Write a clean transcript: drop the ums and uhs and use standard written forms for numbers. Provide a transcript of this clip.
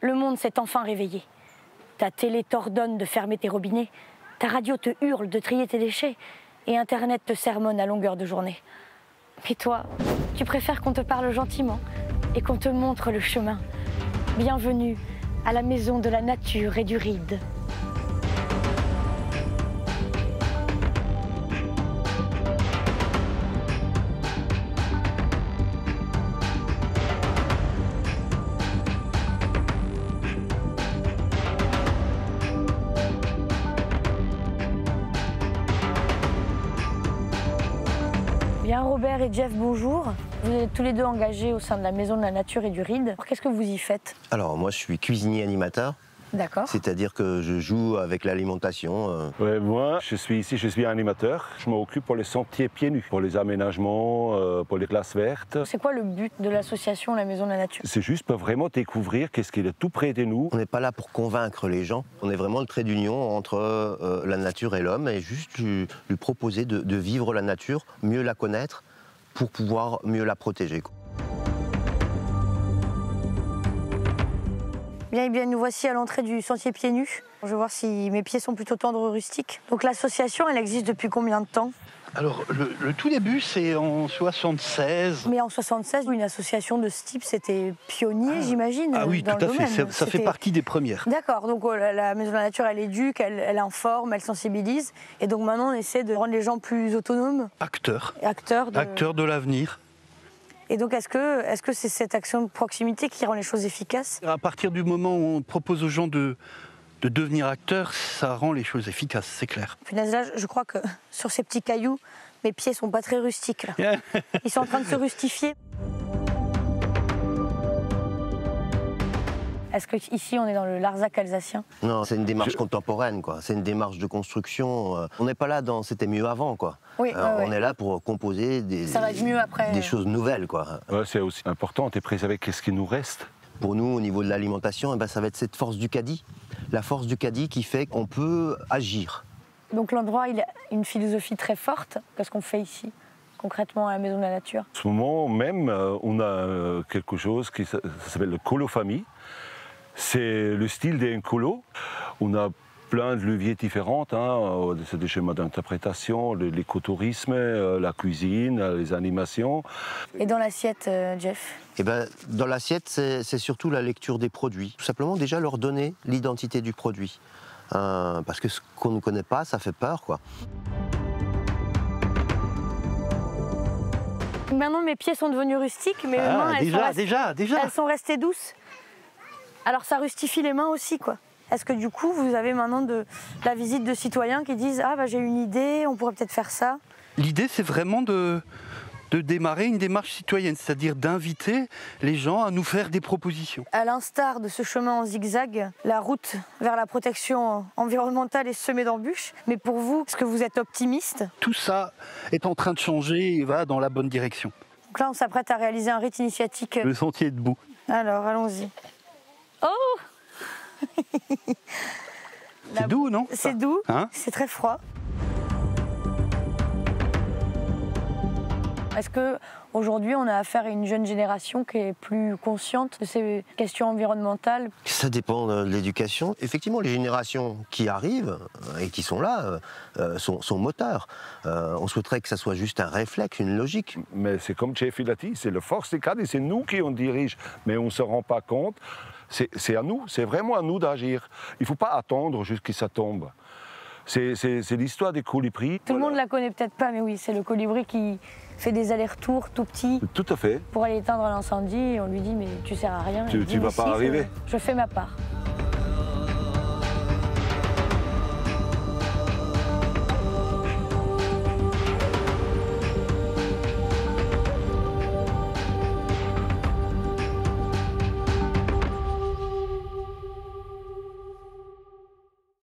Le monde s'est enfin réveillé. Ta télé t'ordonne de fermer tes robinets, ta radio te hurle de trier tes déchets et Internet te sermonne à longueur de journée. Mais toi, tu préfères qu'on te parle gentiment et qu'on te montre le chemin. Bienvenue à la Maison de la Nature et du Ried. Bien, Robert et Jeff, bonjour. Vous êtes tous les deux engagés au sein de la Maison de la Nature et du Ried. Qu'est-ce que vous y faites? Alors, moi, je suis cuisinier animateur. D'accord. C'est-à-dire que je joue avec l'alimentation. Ouais, moi, je suis ici, je suis animateur. Je m'occupe pour les sentiers pieds nus, pour les aménagements, pour les classes vertes. C'est quoi le but de l'association La Maison de la Nature? C'est juste pour vraiment découvrir qu'est-ce qui est tout près de nous. On n'est pas là pour convaincre les gens. On est vraiment le trait d'union entre la nature et l'homme et juste lui proposer de vivre la nature, mieux la connaître pour pouvoir mieux la protéger, quoi. Bien, et bien, nous voici à l'entrée du sentier pieds nus. Je vais voir si mes pieds sont plutôt tendres rustiques. Donc l'association, elle existe depuis combien de temps? Alors, le tout début, c'est en 76. Mais en 76, une association de ce type, c'était pionnier, j'imagine. Ah oui, tout à fait. Ça fait partie des premières. D'accord. Donc la Maison de la Nature, elle éduque, elle informe, elle sensibilise. Et donc maintenant, on essaie de rendre les gens plus autonomes. Acteurs. Acteurs de l'avenir. Et donc, est-ce que c'est cette action de proximité qui rend les choses efficaces? À partir du moment où on propose aux gens de devenir acteurs, ça rend les choses efficaces, c'est clair. Finalement, là, je crois que sur ces petits cailloux, mes pieds sont pas très rustiques. Là. Ils sont en train de se rustifier. Est-ce qu'ici, on est dans le Larzac alsacien? Non, c'est une démarche contemporaine, quoi. C'est une démarche de construction. On n'est pas là dans « c'était mieux avant », quoi. Oui, on est là pour composer des choses nouvelles, quoi. Ouais, c'est aussi important de préserver ce qui nous reste. Pour nous, au niveau de l'alimentation, ça va être cette force du caddie. La force du caddie qui fait qu'on peut agir. Donc l'endroit, il a une philosophie très forte. Qu'est-ce qu'on fait ici ? Concrètement à la Maison de la Nature? En ce moment même, on a quelque chose qui s'appelle le colophami. C'est le style des incolos. On a plein de leviers différents, hein. C'est des schémas d'interprétation, l'écotourisme, la cuisine, les animations. Et dans l'assiette, Jeff? Dans l'assiette, c'est surtout la lecture des produits. Tout simplement, déjà leur donner l'identité du produit. Parce que ce qu'on ne connaît pas, ça fait peur, quoi. Maintenant, mes pieds sont devenus rustiques, mais mes mains, elles sont restées douces. Alors ça rustifie les mains aussi, quoi. Est-ce que du coup, vous avez maintenant de la visite de citoyens qui disent « Ah, j'ai une idée, on pourrait peut-être faire ça ». L'idée, c'est vraiment de démarrer une démarche citoyenne, c'est-à-dire d'inviter les gens à nous faire des propositions. À l'instar de ce chemin en zigzag, la route vers la protection environnementale est semée d'embûches. Mais pour vous, est-ce que vous êtes optimiste? Tout ça est en train de changer et va dans la bonne direction. Donc là, on s'apprête à réaliser un rite initiatique. Le sentier est debout. Alors, allons-y. Oh! C'est doux, non? C'est doux, hein? C'est très froid. Est-ce qu'aujourd'hui, on a affaire à une jeune génération qui est plus consciente de ces questions environnementales? Ça dépend de l'éducation. Effectivement, les générations qui arrivent et qui sont là sont moteurs. On souhaiterait que ça soit juste un réflexe, une logique. Mais c'est comme Tchèfilati, c'est le force des cadres et c'est nous qui on dirige. Mais on ne se rend pas compte. C'est à nous, c'est vraiment à nous d'agir. Il ne faut pas attendre jusqu'à ce que ça tombe. C'est l'histoire des colibris. Tout le monde ne la connaît peut-être pas, mais oui, c'est le colibri qui fait des allers-retours tout petits. Tout à fait. Pour aller éteindre l'incendie, on lui dit « mais tu ne sers à rien ». Tu ne vas pas arriver. Je fais ma part.